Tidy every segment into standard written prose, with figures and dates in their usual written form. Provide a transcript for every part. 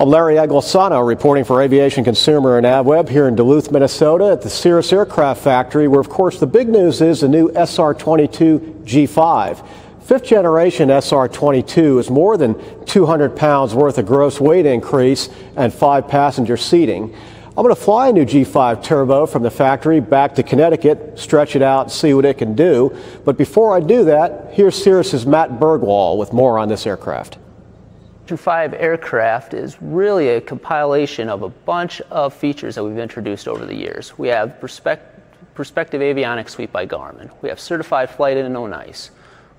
I'm Larry Anglisano reporting for Aviation Consumer and AVweb here in Duluth, Minnesota at the Cirrus Aircraft Factory, where of course the big news is the new SR22 G5. Fifth generation SR22 is more than 200 pounds worth of gross weight increase and 5 passenger seating. I'm going to fly a new G5 turbo from the factory back to Connecticut, stretch it out, see what it can do. But before I do that, here's Cirrus's Matt Bergwall with more on this aircraft. G5 aircraft is really a compilation of a bunch of features that we've introduced over the years. We have Prospective Avionics Suite by Garmin. We have Certified Flight in and On Ice.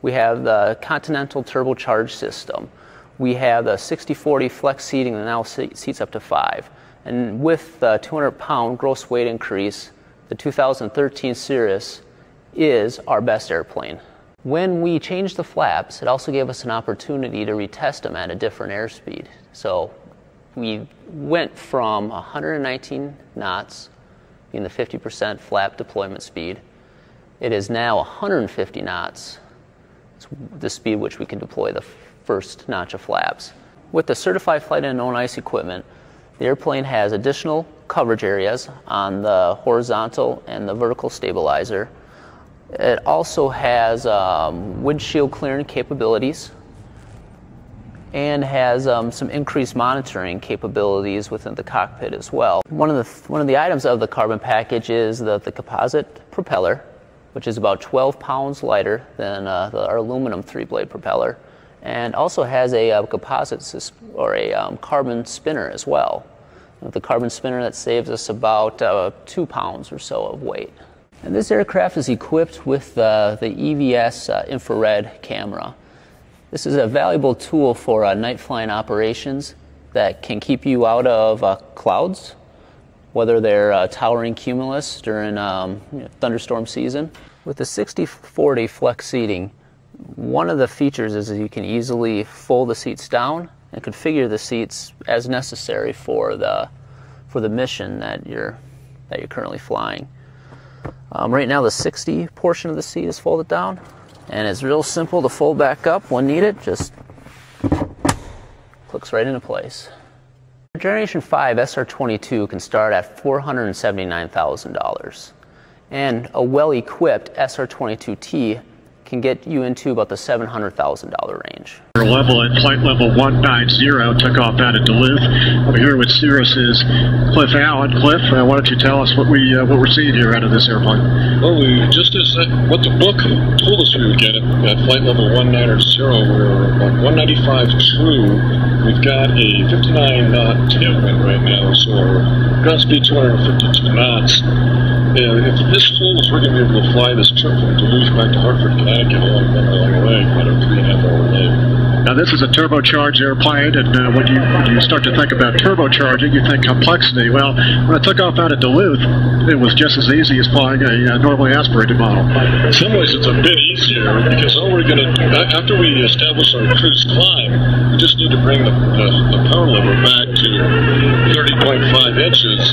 We have the Continental Turbo Charge System. We have the 60/40 flex seating that now seats up to 5. And with the 200-pound gross weight increase, the 2013 Cirrus is our best airplane. When we changed the flaps, it also gave us an opportunity to retest them at a different airspeed. So we went from 119 knots, being the 50% flap deployment speed. It is now 150 knots, it's the speed which we can deploy the first notch of flaps. With the Certified Flight and On Ice equipment, the airplane has additional coverage areas on the horizontal and the vertical stabilizer. It also has windshield clearing capabilities and has some increased monitoring capabilities within the cockpit as well. One of the items of the carbon package is the composite propeller, which is about 12 pounds lighter than our aluminum 3-blade propeller, and also has a carbon spinner as well. With the carbon spinner, that saves us about 2 pounds or so of weight. And this aircraft is equipped with the EVS infrared camera. This is a valuable tool for night flying operations that can keep you out of clouds, whether they're towering cumulus during thunderstorm season. With the 60/40 flex seating, one of the features is that you can easily fold the seats down and configure the seats as necessary for the mission that you're currently flying. Right now the 60 portion of the seat is folded down, and it's real simple to fold back up when needed, just clicks right into place. Generation 5 SR22 can start at $479,000, and a well-equipped SR22T can get you into about the $700,000 range. Our level at flight level 190 took off out of Duluth. We're here with Cirrus's Cliff Allen. Cliff, why don't you tell us what we're seeing here out of this airplane? Well, we just as what the book told us we would get at flight level 190, we're about 195 true. We've got a 59 knot tailwind right now, so our ground speed 252 knots. And if this holds, we're going to be able to fly this trip from Duluth back to Hartford, Connecticut, along about a 3.5 hour leg. Now this is a turbocharged airplane, and when you start to think about turbocharging, you think complexity. Well, when I took off out of Duluth, it was just as easy as flying a normally aspirated model. In some ways, it's a bit easier because all we're going to do, after we establish our cruise climb, we just need to bring the power lever back to 30.5 inches,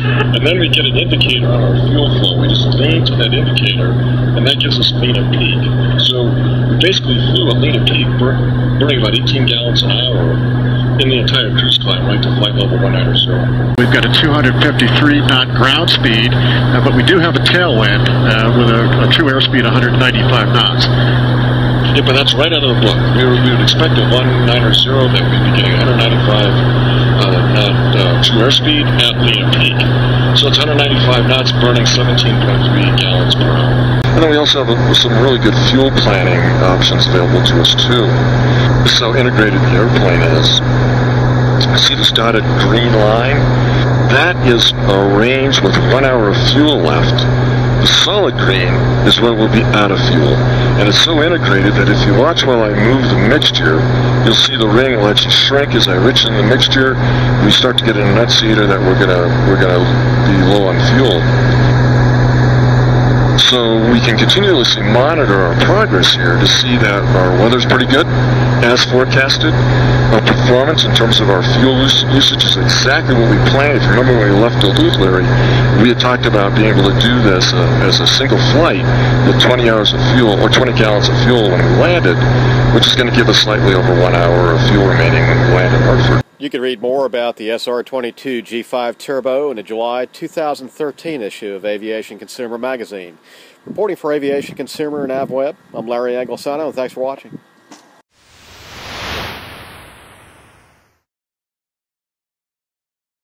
and then we get an indicator on our fuel flow. We just lean to that indicator, and that gives us lean and peak. So we basically flew a lean and peak, burning about 18 gallons an hour in the entire cruise climb, right to flight level 190. We've got a 253 knot ground speed, but we do have a tailwind with a true airspeed of 195 knots. Yeah, but that's right out of the book. We would expect a 190 that we'd be getting 195. True airspeed at lean and peak. So it's 195 knots burning 17.3 gallons per hour. And then we also have some really good fuel planning options available to us too. This is how integrated the airplane is. See this dotted green line? That is a range with 1 hour of fuel left. The solid green is when we'll be out of fuel. And it's so integrated that if you watch while I move the mixture, you'll see the ring will actually shrink as I richen the mixture. We start to get an annunciator that we're gonna be low on fuel. So we can continuously monitor our progress here to see that our weather's pretty good, as forecasted. Our performance in terms of our fuel usage is exactly what we planned. If you remember when we left Duluth, Larry, we had talked about being able to do this as a single flight with 20 hours of fuel, or 20 gallons of fuel when we landed, which is going to give us slightly over 1 hour of fuel remaining when we land at Hartford. You can read more about the SR22 G5 Turbo in the July 2013 issue of Aviation Consumer magazine. Reporting for Aviation Consumer and AVweb, I'm Larry Anglisano, and thanks for watching.